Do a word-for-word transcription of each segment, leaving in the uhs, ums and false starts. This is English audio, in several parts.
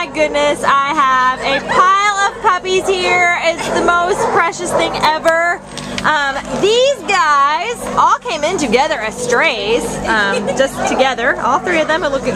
my goodness, I have a pile of puppies here. It's the most precious thing ever. Um, these guys all came in together as strays, um, just together. All three of them are looking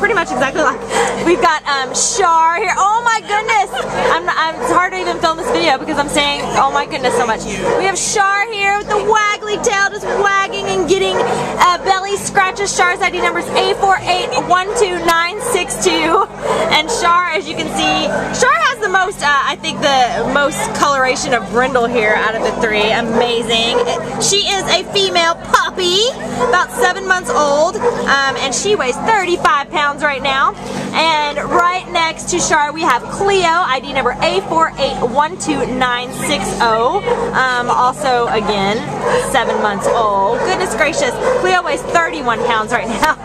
pretty much exactly like. We've got um, Shar here. Oh my goodness! I'm, I'm, it's hard to even film this video because I'm saying oh my goodness so much. We have Shar here with the waggly tail, just wagging and getting uh, belly scratches. Shar's I D number is A four eight one two nine six two. And Shar, as you can see, Shar has the most, uh, I think, the most coloration of brindle here out of the three. Amazing. She is a female puppy, about seven months old, um, and she weighs thirty-five pounds right now. And right next to Shar, we have Cleo, I D number A four eight one two nine six zero. Um, also, again, seven months old. Goodness gracious, Cleo weighs thirty-one pounds right now.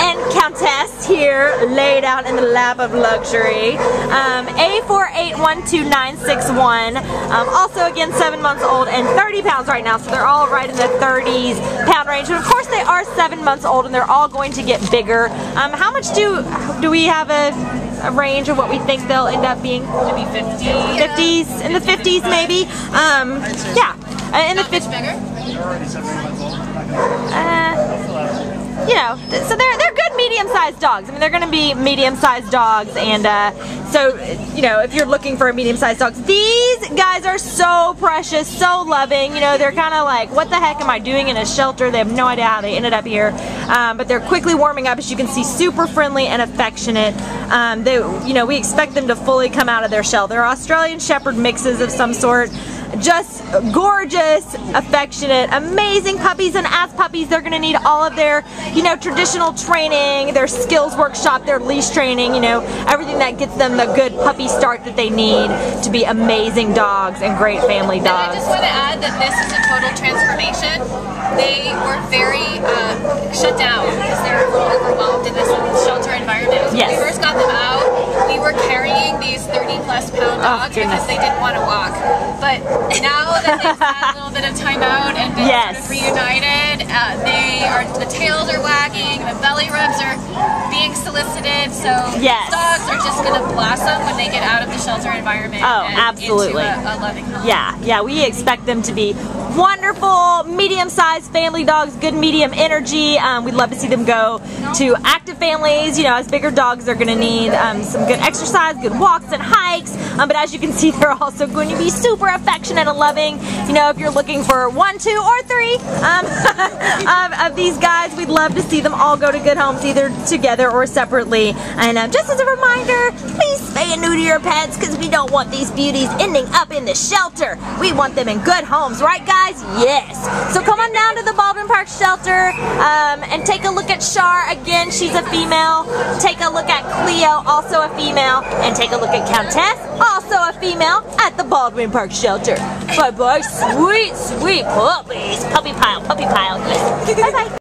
And Countess here, laid out in the lap of luxury. Um, A four eight one two nine six one. Um, also, again, seven months old and thirty pounds right now. So they're all right in the thirties pound range. But of course, they are seven months old, and they're all going to get bigger. Um, how much do do we have a? A range of what we think they'll end up being? Maybe fifties. Yeah. fifties, in the fifties maybe. Um, yeah, in the fifties. Uh, you know, so they're they're good medium-sized dogs. I mean, they're going to be medium-sized dogs, and uh, so you know, if you're looking for a medium-sized dog, these guys are so precious, so loving. You know, they're kind of like, what the heck am I doing in a shelter? They have no idea how they ended up here, um, but they're quickly warming up, as you can see, super friendly and affectionate. Um, they, you know, we expect them to fully come out of their shell. They're Australian Shepherd mixes of some sort. Just gorgeous, affectionate, amazing puppies, and as puppies, they're going to need all of their, you know, traditional training, their skills workshop, their leash training, you know, everything that gets them the good puppy start that they need to be amazing dogs and great family dogs. And I just want to add that this is a total transformation. They were very uh, shut down because they were a little overwhelmed in this shelter environment. Yes. When we first got them out, we were carrying these thirty plus pound dogs, oh, because they didn't want to walk. But now that they've had a little bit of time out and been, yes, sort of reunited, uh, they are, the tails are wagging, the belly rubs are being solicited, so, yes, dogs are just going to blossom when they get out of the shelter environment. Oh, and absolutely. Into a, a loving home. Yeah, yeah, we expect them to be wonderful, medium-sized family dogs, good medium energy. Um, we'd love to see them go to active families. You know, as bigger dogs, they're going to need um, some good exercise, good walks and hikes. Um, but as you can see, they're also going to be super affectionate and loving. You know, if you're looking for one, two, or three um, of, of these guys, we'd love to see them all go to good homes, either together or separately. And um, just as a reminder, please spay and neuter your pets, because we don't want these beauties ending up in the shelter. We want them in good homes, right, guys? Yes. So come on down to the Baldwin Park Shelter um, and take a look at Shar. Again, she's a female. Take a look at Cleo, also a female. And take a look at Countess, also a female, at the Baldwin Park Shelter. Bye-bye. Sweet, sweet puppies. Puppy pile, puppy pile. Bye-bye.